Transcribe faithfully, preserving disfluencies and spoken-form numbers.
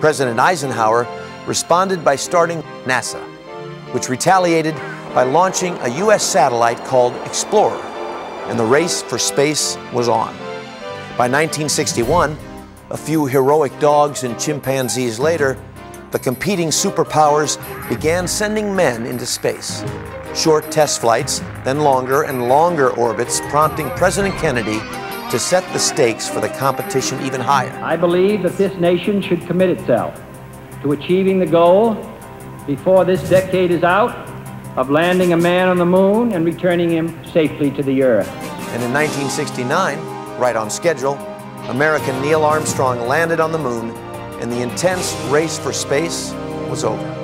President Eisenhower responded by starting NASA, which retaliated by launching a U S satellite called Explorer, and the race for space was on. By nineteen sixty-one, a few heroic dogs and chimpanzees later, the competing superpowers began sending men into space. Short test flights, then longer and longer orbits, prompting President Kennedy to set the stakes for the competition even higher. I believe that this nation should commit itself to achieving the goal, before this decade is out, of landing a man on the moon and returning him safely to the Earth. And in nineteen sixty-nine, right on schedule, American Neil Armstrong landed on the moon, and the intense race for space was over.